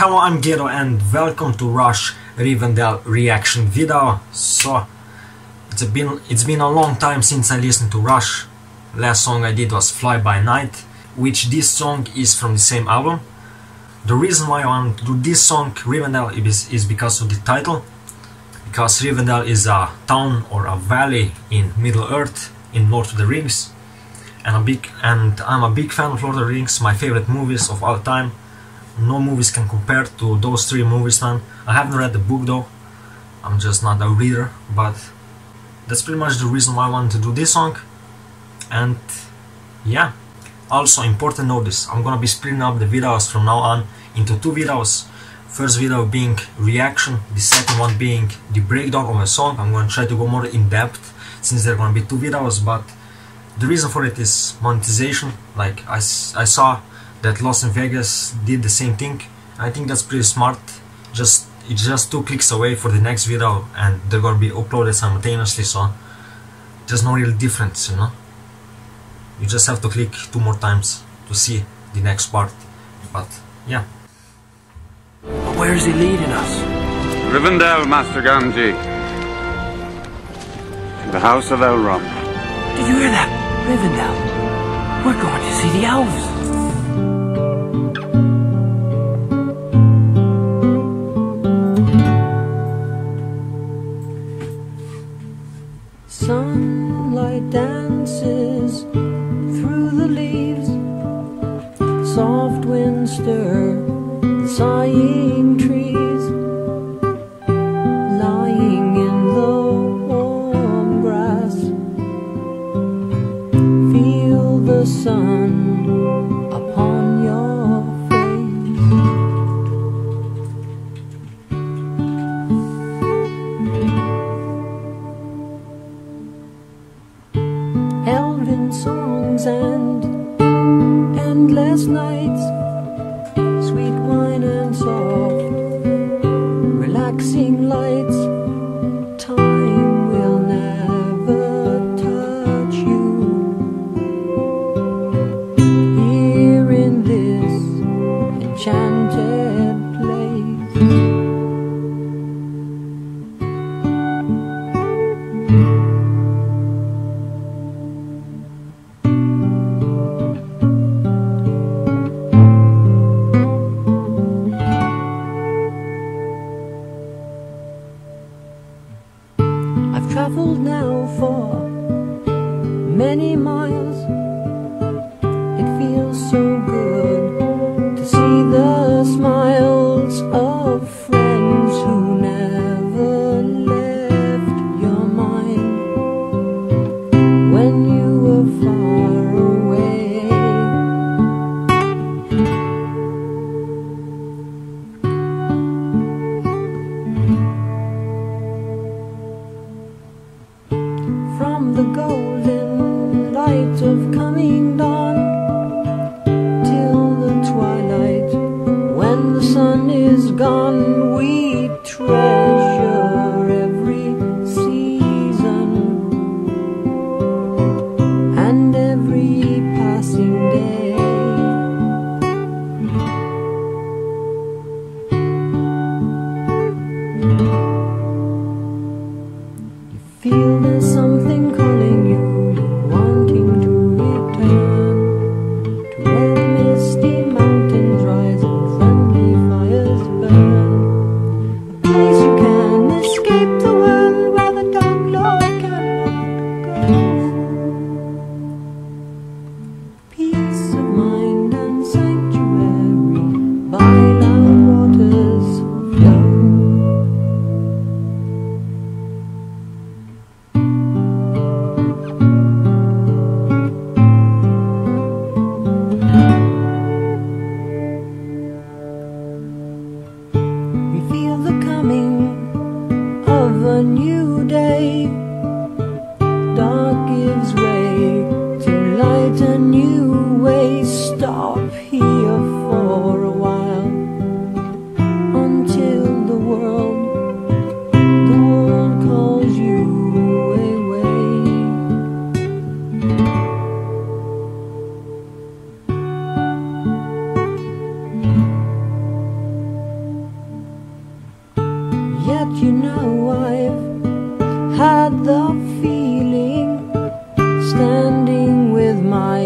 Hello, I'm Gedo and welcome to Rush Rivendell reaction video. So it's been a long time since I listened to Rush. Last song I did was Fly by Night, which this song is from the same album. The reason why I want to do this song Rivendell is because of the title, because Rivendell is a town or a valley in Middle Earth in Lord of the Rings, and I'm a big fan of Lord of the Rings, my favorite movies of all time. No movies can compare to those three movies, man. I haven't read the book though, I'm just not a reader, but that's pretty much the reason why I wanted to do this song. And yeah, also important notice, I'm gonna be splitting up the videos from now on into two videos. First video being reaction, the second one being the breakdown of a song. I'm gonna try to go more in depth since there are gonna be two videos, but the reason for it is monetization. Like I saw that Las Vegas did the same thing. I think that's pretty smart. It's just 2 clicks away for the next video, and they're gonna be uploaded simultaneously, so there's no real difference, you know. You just have to click 2 more times to see the next part. But yeah. But where is he leading us? Rivendell, Master Ganji. To the house of Elrond. Did you hear that? Rivendell. We're going to see the elves. Sunlight dances through the leaves, soft winds stir the sighing trees, lying in the warm grass, feel the sun upon your songs and endless nights, sweet wine and soft, relaxing lights. Time will never touch you. Here in this enchanted place. Traveled now for many miles. It feels so good to see the smiles of friends who never left your mind when you were far the golden light of coming dawn till the twilight. When the sun is gone, we treasure every season and every passing day. You feel there's something coming. A new day, dark gives way to light, a new way. Stop here for a while until the world calls you away. But you know I've had the feeling, standing with my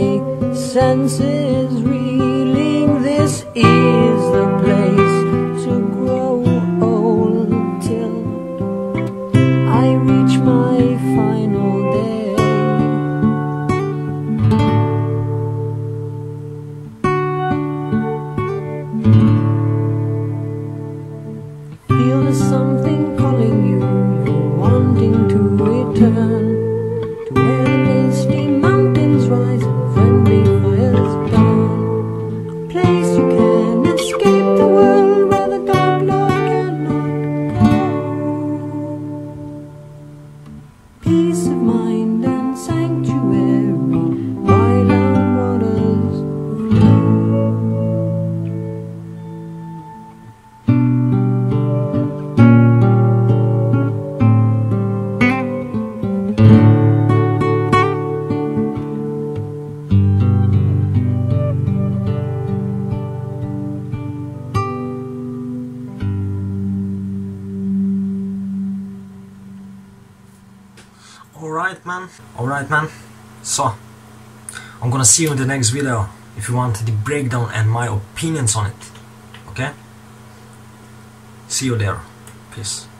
senses reeling. This is the place to grow old till I reach my final day. Feel there's something calling you, you're wanting to return to where the misty mountains rise and friendly fires burn. A place you can escape the world where the dark lord cannot go. Peace of mind and sanctuary, wild out waters flow. Alright man, so I'm gonna see you in the next video if you want the breakdown and my opinions on it, okay? See you there, peace.